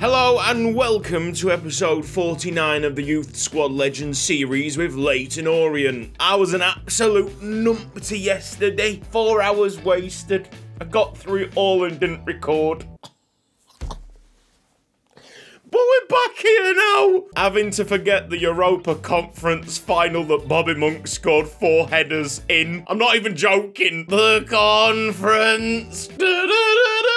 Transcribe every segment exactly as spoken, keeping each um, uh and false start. Hello and welcome to episode forty-nine of the Youth Squad Legends series with Leyton Orient. I was an absolute numpty yesterday. Four hours wasted. I got through it all and didn't record. But we're back here now! Having to forget the Europa Conference final that Bobby Monk scored four headers in. I'm not even joking. The conference! Da, da, da, da.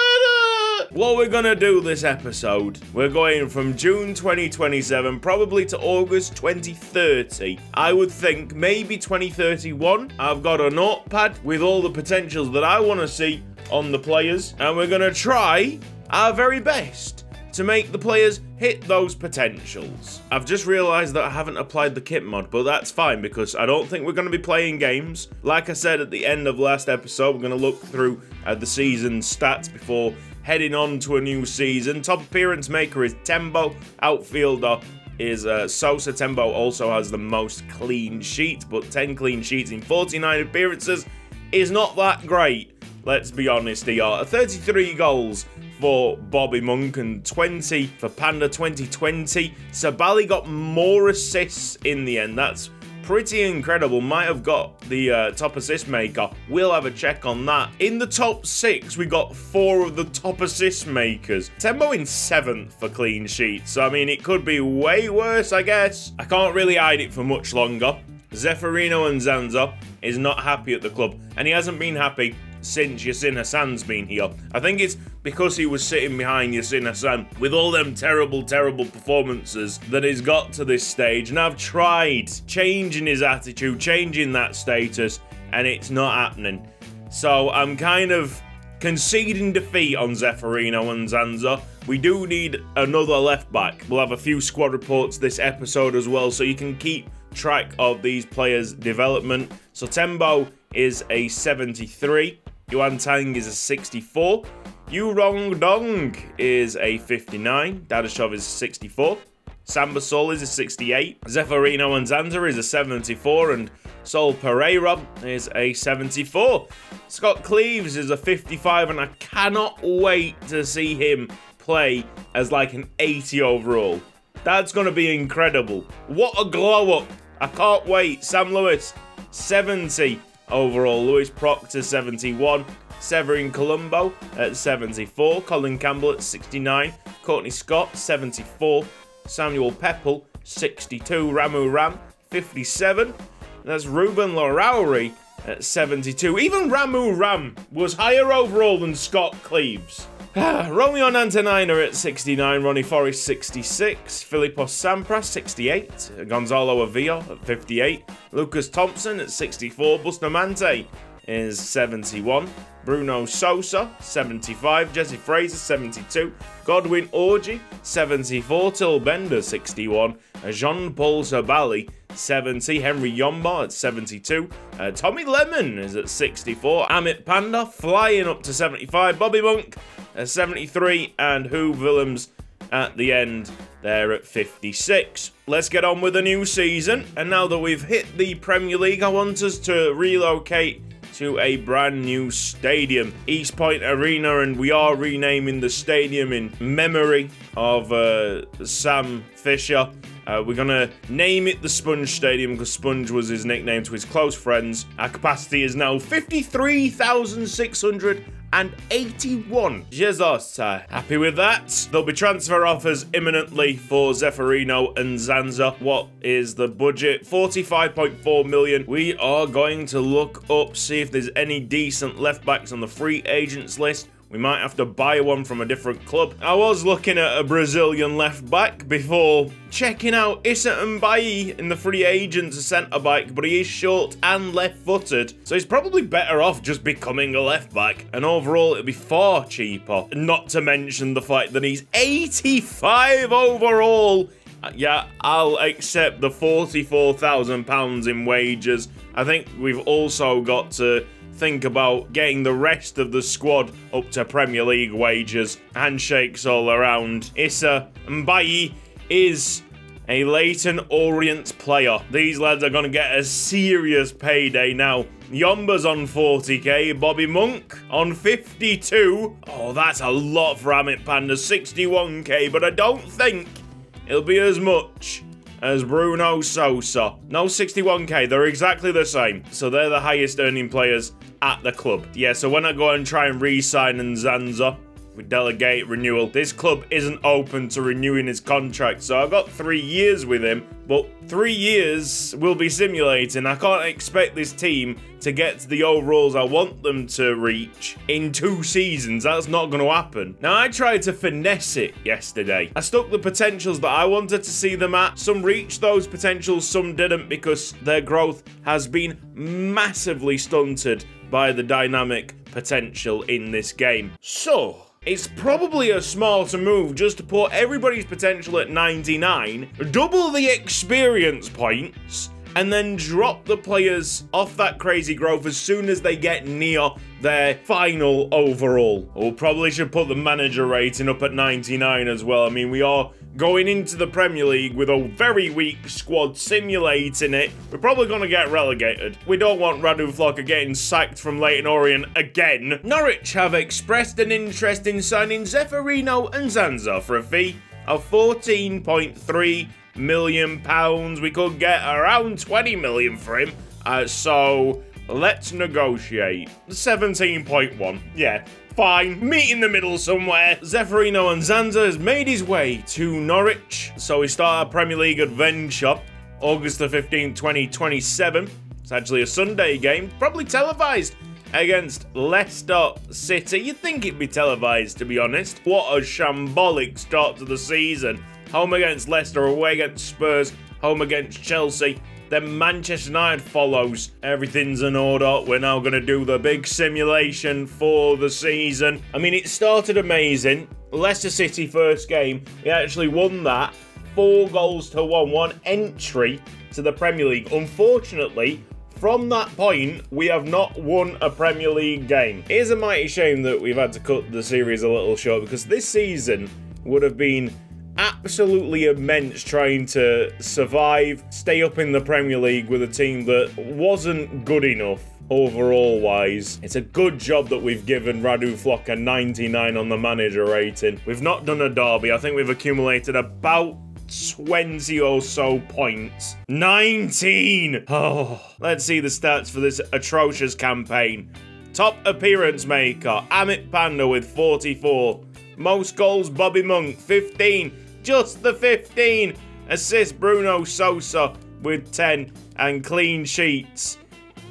What we're gonna do this episode, we're going from June twenty twenty-seven probably to August twenty thirty. I would think maybe twenty thirty-one. I've got a notepad with all the potentials that I want to see on the players, and we're gonna try our very best to make the players hit those potentials. I've just realised that I haven't applied the kit mod, but that's fine because I don't think we're going to be playing games. Like I said at the end of last episode, we're going to look through uh, the season stats before heading on to a new season. Top appearance maker is Tembo. Outfielder is uh, Sosa. Tembo also has the most clean sheets, but ten clean sheets in forty-nine appearances is not that great. Let's be honest here. thirty-three goals for Bobby Monk and twenty for Panda, twenty twenty. Sabali got more assists in the end. That's pretty incredible. Might have got the uh, top assist maker. We'll have a check on that. In the top six, we got four of the top assist makers. Tembo in seventh for clean sheets. So, I mean, it could be way worse, I guess. I can't really hide it for much longer. Zeferino N'Zanza is not happy at the club, and he hasn't been happy since Yassin Hassan's been here. I think it's because he was sitting behind Yassin Hassan with all them terrible, terrible performances that he's got to this stage. And I've tried changing his attitude, changing that status, and it's not happening. So I'm kind of conceding defeat on Zeferino N'Zanza. We do need another left back. We'll have a few squad reports this episode as well, so you can keep track of these players' development. So Tembo is a seventy-three. Yuan Tang is a sixty-four. Yu Rong Dong is a fifty-nine. Dadashov is a sixty-four. Samba Sol is a sixty-eight. Zeferino N'Zanza is a seventy-four. And Sol Pereira is a seventy-four. Scott Cleaves is a fifty-five. And I cannot wait to see him play as like an eighty overall. That's going to be incredible. What a glow up. I can't wait. Sam Lewis, seventy. Overall, Louis Proctor, seventy-one. Severin Colombo at seventy-four. Colin Campbell at sixty-nine. Courtney Scott, seventy-four. Samuel Pepple, sixty-two. Ramu Ram, fifty-seven. That's Ruben Larrauri at seventy-two. Even Ramu Ram was higher overall than Scott Cleaves. Romeo Nantanina at sixty-nine. Ronnie Forrest, sixty-six. Filippo Sampras, sixty-eight. Gonzalo Avila at fifty-eight. Lucas Thompson at sixty-four. Bustamante is seventy-one. Bruno Sosa, seventy-five. Jesse Fraser, seventy-two. Godwin Orji, seventy-four. Till Bender, sixty-one. Jean-Paul Sabali, seventy. Henry Yomba at seventy-two. Uh, Tommy Lemon is at sixty-four. Amit Panda flying up to seventy-five. Bobby Monk at seventy-three. And Hugh Willems at the end there at fifty-six. Let's get on with the new season. And now that we've hit the Premier League, I want us to relocate to a brand new stadium, East Point Arena, and we are renaming the stadium in memory of uh, Sam Fisher. Uh, we're gonna name it the Sponge Stadium because Sponge was his nickname to his close friends. Our capacity is now fifty-three thousand six hundred and eighty-one. Jesus, uh, happy with that. There'll be transfer offers imminently for Zeferino N'Zanza. What is the budget? forty-five point four million. We are going to look up, see if there's any decent left backs on the free agents list. We might have to buy one from a different club. I was looking at a Brazilian left back before checking out Issa Mbaye in the free agents centre back, but he is short and left footed, so he's probably better off just becoming a left back. And overall, it'd be far cheaper. Not to mention the fact that he's eighty-five overall. Yeah, I'll accept the forty-four thousand pounds in wages. I think we've also got to think about getting the rest of the squad up to Premier League wages. Handshakes all around. Issa Mbaye is a Leyton Orient player. These lads are going to get a serious payday now Yomba's on forty K. Bobby Monk on fifty-two. Oh, that's a lot for Amit Panda. sixty-one K, but I don't think it'll be as much as Bruno Sosa. No, sixty-one K. They're exactly the same. So they're the highest earning players at the club. Yeah, so when I go and try and re-sign N'Zanza with delegate renewal, this club isn't open to renewing his contract. So I've got three years with him, but three years will be simulating. I can't expect this team to get to the overalls I want them to reach in two seasons. That's not going to happen. Now, I tried to finesse it yesterday. I stuck the potentials that I wanted to see them at. Some reached those potentials, some didn't, because their growth has been massively stunted by the dynamic potential in this game. So it's probably a smarter move just to put everybody's potential at ninety-nine, double the experience points, and then drop the players off that crazy growth as soon as they get near their final overall. Or probably should put the manager rating up at ninety-nine as well. I mean, we are going into the Premier League with a very weak squad, simulating it. We're probably going to get relegated. We don't want Radu Flocker getting sacked from Leyton Orient again. Norwich have expressed an interest in signing Zeferino N'Zanza for a fee of fourteen point three million pounds. We could get around twenty million for him. Uh, so let's negotiate. seventeen point one. Yeah. Fine, meet in the middle somewhere. Zeferino N'Zanza has made his way to Norwich. So we start our Premier League adventure, August the fifteenth, twenty twenty-seven. It's actually a Sunday game, probably televised, against Leicester City. You'd think it'd be televised, to be honest. What a shambolic start to the season. Home against Leicester, away against Spurs, home against Chelsea. Then Manchester United follows. Everything's in order. We're now going to do the big simulation for the season. I mean, it started amazing. Leicester City first game. We actually won that. Four goals to one. One entry to the Premier League. Unfortunately, from that point, we have not won a Premier League game. It is a mighty shame that we've had to cut the series a little short, because this season would have been absolutely immense trying to survive, stay up in the Premier League with a team that wasn't good enough overall wise. It's a good job that we've given Radu Flocker ninety-nine on the manager rating. We've not done a derby. I think we've accumulated about twenty or so points. nineteen! Oh, let's see the stats for this atrocious campaign. Top appearance maker, Amit Panda with forty-four. Most goals, Bobby Monk, fifteen. Just the fifteen. Assists, Bruno Sosa with ten. And clean sheets.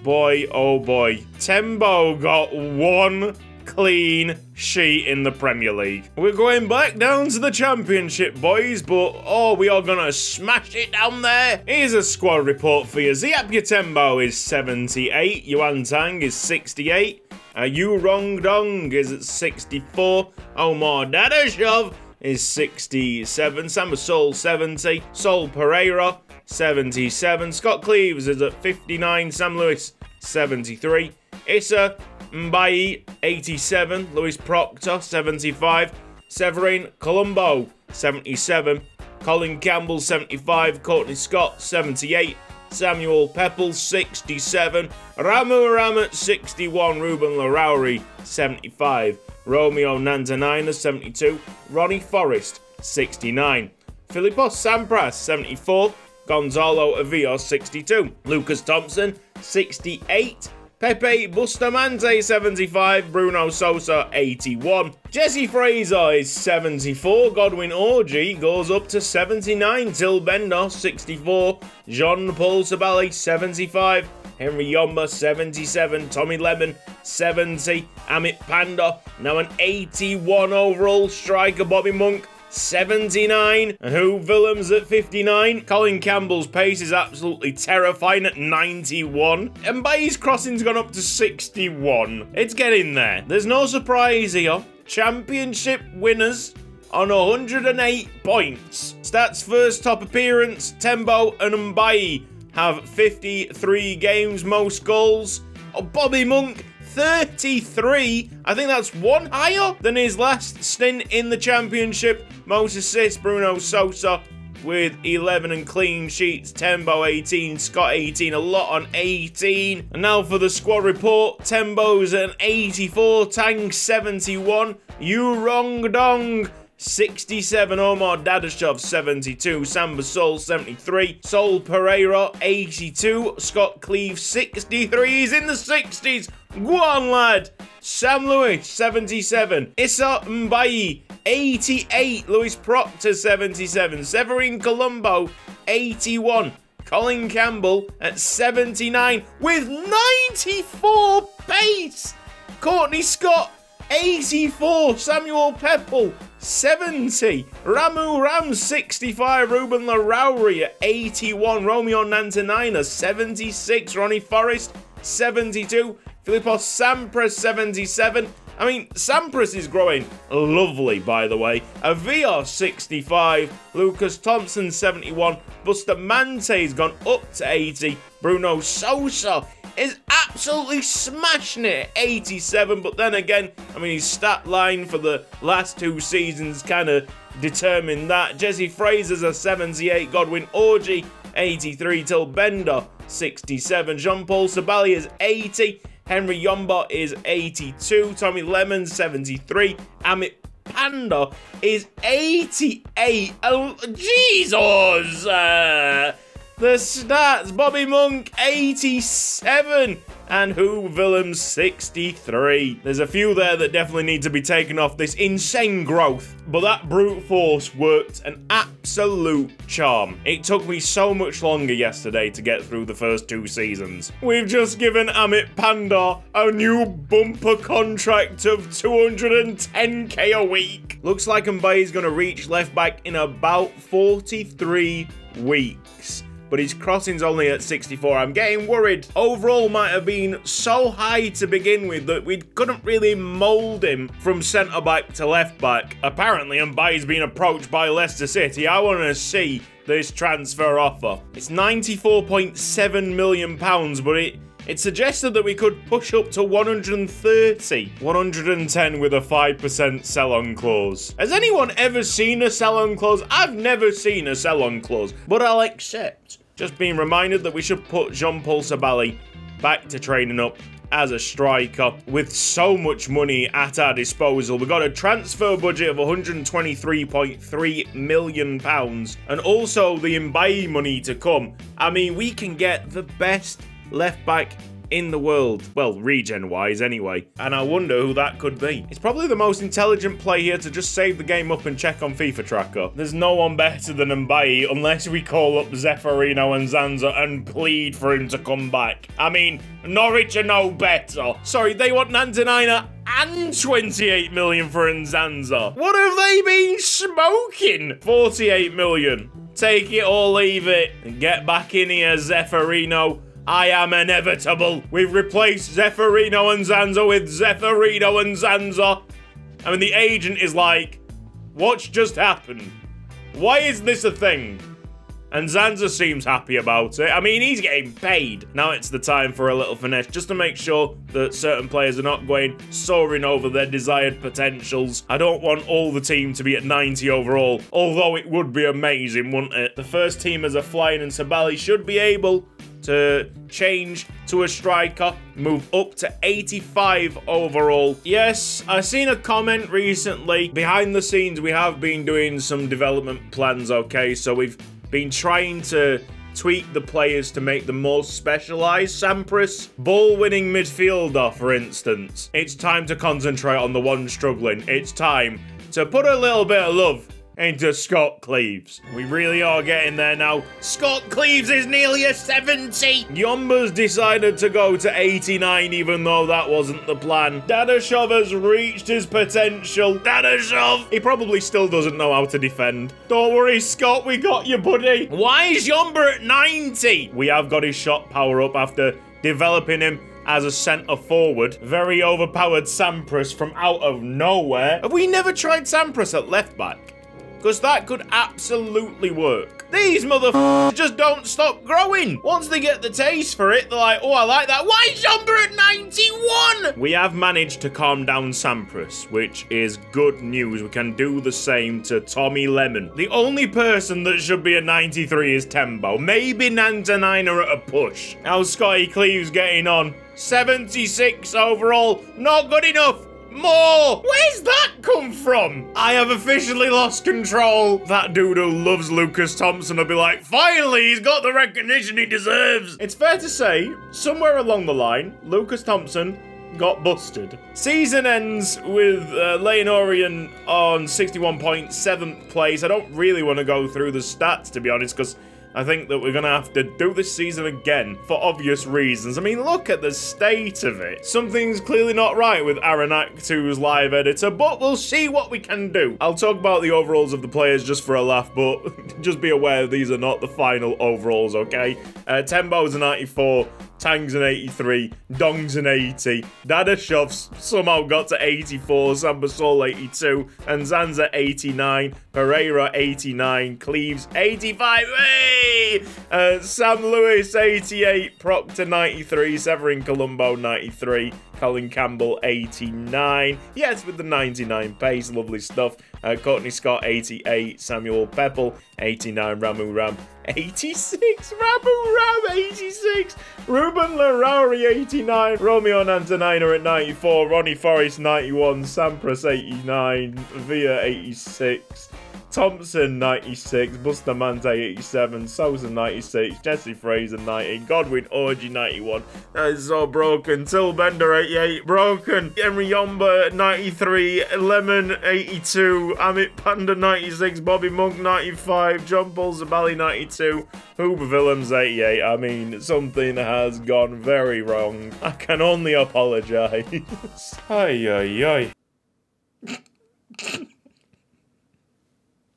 Boy, oh boy. Tembo got one clean sheet in the Premier League. We're going back down to the Championship, boys, but oh, we are going to smash it down there. Here's a squad report for you. Ziapia Tembo is seventy-eight. Yuan Tang is sixty-eight. Uh, Yu Rong Dong is at sixty-four. Omar Dadashov is sixty-seven. Samba Sol, seventy. Sol Pereira, seventy-seven. Scott Cleaves is at fifty-nine. Sam Lewis, seventy-three. Issa Mbaye, eighty-seven. Louis Proctor, seventy-five. Severin Colombo, seventy-seven. Colin Campbell, seventy-five. Courtney Scott, seventy-eight. Samuel Pepple, sixty-seven. Ramu Ram at sixty-one. Ruben Larrauri, seventy-five. Romeo Nantanina, seventy-two. Ronnie Forrest, sixty-nine. Filippo Sampras, seventy-four. Gonzalo Avio, sixty-two. Lucas Thompson, sixty-eight. Pepe Bustamante, seventy-five. Bruno Sosa, eighty-one. Jesse Fraser is seventy-four. Godwin Orji goes up to seventy-nine. Till Bender, sixty-four. Jean-Paul Sabali, seventy-five. Henry Yomba, seventy-seven. Tommy Lemon, seventy. Amit Panda, now an eighty-one overall striker. Bobby Monk, seventy-nine. And who Willems at fifty-nine. Colin Campbell's pace is absolutely terrifying at ninety-one. And Mbaye's crossing's gone up to sixty-one. It's getting there. There's no surprise here. Championship winners on one hundred and eight points. Stats first top appearance. Tembo and Mbaye have fifty-three games, most goals. Oh, Bobby Monk, thirty-three. I think that's one higher than his last stint in the Championship. Most assists, Bruno Sosa with eleven and clean sheets. Tembo eighteen, Scott eighteen, a lot on eighteen. And now for the squad report. Tembo's an eighty-four, Tang seventy-one, Yurong Dong sixty-seven, Omar Dadashov seventy-two, Samba Sol seventy-three, Sol Pereira eighty-two, Scott Cleaves sixty-three, he's in the sixties, go on lad! Sam Lewis seventy-seven, Issa Mbaye eighty-eight, Louis Proctor seventy-seven, Severin Colombo eighty-one, Colin Campbell at seventy-nine with ninety-four pace, Courtney Scott eighty-four, Samuel Pepple seventy, Ramu Ram sixty-five, Ruben Larrauri at eighty-one, Romeo Nantanina seventy-six, Ronnie Forrest seventy-two, Filippo Sampras seventy-seven. I mean, Sampras is growing lovely, by the way. A V R sixty-five, Lucas Thompson seventy-one, Bustamante has gone up to eighty, Bruno Sosa is absolutely smashing it at eighty-seven, but then again, I mean, his stat line for the last two seasons kind of determined that. Jesse Fraser's a seventy-eight, Godwin Orji eighty-three, Till Bender sixty-seven, Jean-Paul Sabali is eighty, Henry Yomba is eighty-two, Tommy Lemon seventy-three, Amit Panda is eighty-eight, oh, Jesus! Uh, The stats, Bobby Monk eighty-seven and Who Willem sixty-three. There's a few there that definitely need to be taken off this insane growth, but that brute force worked an absolute charm. It took me so much longer yesterday to get through the first two seasons. We've just given Amit Panda a new bumper contract of two hundred and ten K a week. Looks like Mbaye's gonna reach left back in about forty-three weeks. But his crossing's only at sixty-four. I'm getting worried. Overall might have been so high to begin with that we couldn't really mould him from centre-back to left-back. Apparently, Mbaye's been approached by Leicester City. I want to see this transfer offer. It's ninety-four point seven million pounds, but it... It suggested that we could push up to one hundred and thirty. one hundred and ten with a five percent sell-on clause. Has anyone ever seen a sell-on clause? I've never seen a sell-on clause, but I'll accept. Just being reminded that we should put Jean-Paul Sabali back to training up as a striker. With so much money at our disposal, we got a transfer budget of one hundred and twenty-three point three million pounds, and also the Mbaye money to come. I mean, we can get the best left back in the world. Well, regen wise anyway. And I wonder who that could be. It's probably the most intelligent play here to just save the game up and check on FIFA tracker. There's no one better than Mbaye unless we call up Zeferino N'Zanza and plead for him to come back. I mean, Norwich are no better. Sorry, they want Nantanina and twenty-eight million for N'Zanza. What have they been smoking? forty-eight million. Take it or leave it. And get back in here, Zeferino. I am inevitable. We've replaced Zeferino N'Zanza with Zeferino N'Zanza. I mean, the agent is like, what's just happened? Why is this a thing? And N'Zanza seems happy about it. I mean, he's getting paid. Now it's the time for a little finesse, just to make sure that certain players are not going soaring over their desired potentials. I don't want all the team to be at ninety overall, although it would be amazing, wouldn't it? The first teamers are flying and Sabali should be able to change to a striker, move up to eighty-five overall. Yes, I've seen a comment recently. Behind the scenes, we have been doing some development plans, okay? So we've been trying to tweak the players to make them more specialised. Sampras, ball-winning midfielder, for instance. It's time to concentrate on the one struggling. It's time to put a little bit of love into Scott Cleaves. We really are getting there now. Scott Cleaves is nearly a seventy. Yomba's decided to go to eighty-nine, even though that wasn't the plan. Dadashov has reached his potential. Dadashov! He probably still doesn't know how to defend. Don't worry, Scott, we got you, buddy. Why is Yomba at ninety? We have got his shot power up after developing him as a centre-forward. Very overpowered Sampras from out of nowhere. Have we never tried Sampras at left-back? because that could absolutely work. These motherfuckers just don't stop growing. Once they get the taste for it, they're like, oh, I like that. Why is Yomba at ninety-one? We have managed to calm down Sampras, which is good news. We can do the same to Tommy Lemon. The only person that should be at ninety-three is Tembo. Maybe ninety-nine are at a push. How's Scotty Cleaves getting on? seventy-six overall. Not good enough. More! Where's that come from? I have officially lost control. That dude who loves Lucas Thompson will be like, finally, he's got the recognition he deserves. It's fair to say, somewhere along the line, Lucas Thompson got busted. Season ends with uh, Leyton Orient on sixty-one points, seventh place. I don't really want to go through the stats, to be honest, because I think that we're going to have to do this season again for obvious reasons. I mean, look at the state of it. Something's clearly not right with Aaron Act two's live editor, but we'll see what we can do. I'll talk about the overalls of the players just for a laugh, but just be aware these are not the final overalls, okay? Uh, Tembo's a ninety-four, Tang's an eighty-three, Dong's an eighty, Dadashov's somehow got to eighty-four, Samba Sol eighty-two, and N'Zanza eighty-nine, Pereira eighty-nine, Cleaves eighty-five, hey! Uh, Sam Lewis, eighty-eight, Proctor, ninety-three, Severin Colombo, ninety-three, Colin Campbell, eighty-nine. Yes, with the ninety-nine pace, lovely stuff. Uh, Courtney Scott, eighty-eight, Samuel Pepple, eighty-nine, Ramu Ram, eighty-six, Ramu Ram, eighty-six, Ruben Larrauri, eighty-nine, Romeo Nantanina at ninety-four, Ronnie Forrest, ninety-one, Sampras, eighty-nine, Villa, eighty-six, Thompson, ninety-six, Bustamante, eighty-seven, Sosa, ninety-six, Jesse Fraser, ninety, Godwin Orji, ninety-one. That is so broken. Till Bender, eighty-eight, broken. Henry Yomba, ninety-three, Lemon, eighty-two, Amit Panda, ninety-six, Bobby Monk, ninety-five, Jean-Paul Sabali, ninety-two, Hoover Willems, eighty-eight. I mean, something has gone very wrong. I can only apologise. Ay, ay, ay.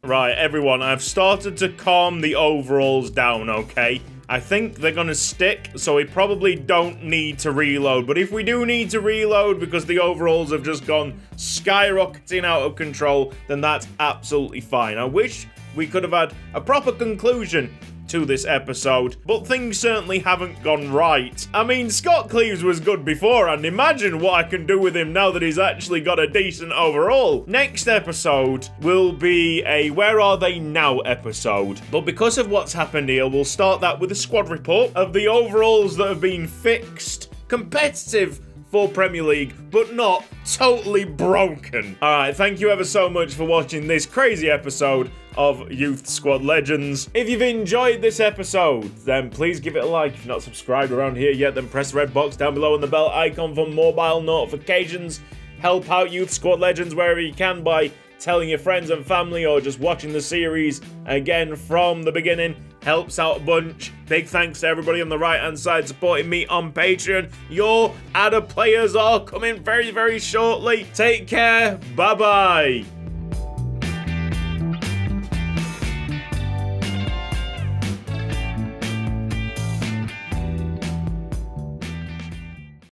Right, everyone, I've started to calm the overalls down, okay? I think they're gonna stick, so we probably don't need to reload. But if we do need to reload because the overalls have just gone skyrocketing out of control, then that's absolutely fine. I wish we could have had a proper conclusion to this episode, but things certainly haven't gone right. I mean, Scott Cleaves was good before, and imagine what I can do with him now that he's actually got a decent overall. Next episode will be a Where Are They Now episode, but because of what's happened here, we'll start that with a squad report of the overalls that have been fixed, competitive for Premier League, but not totally broken. Alright, thank you ever so much for watching this crazy episode of Youth Squad Legends. If you've enjoyed this episode, then please give it a like. If you're not subscribed around here yet, then press the red box down below and the bell icon for mobile notifications. Help out Youth Squad Legends wherever you can by telling your friends and family or just watching the series again from the beginning. Helps out a bunch. Big thanks to everybody on the right-hand side supporting me on Patreon. Your ad players are coming very, very shortly. Take care. Bye-bye.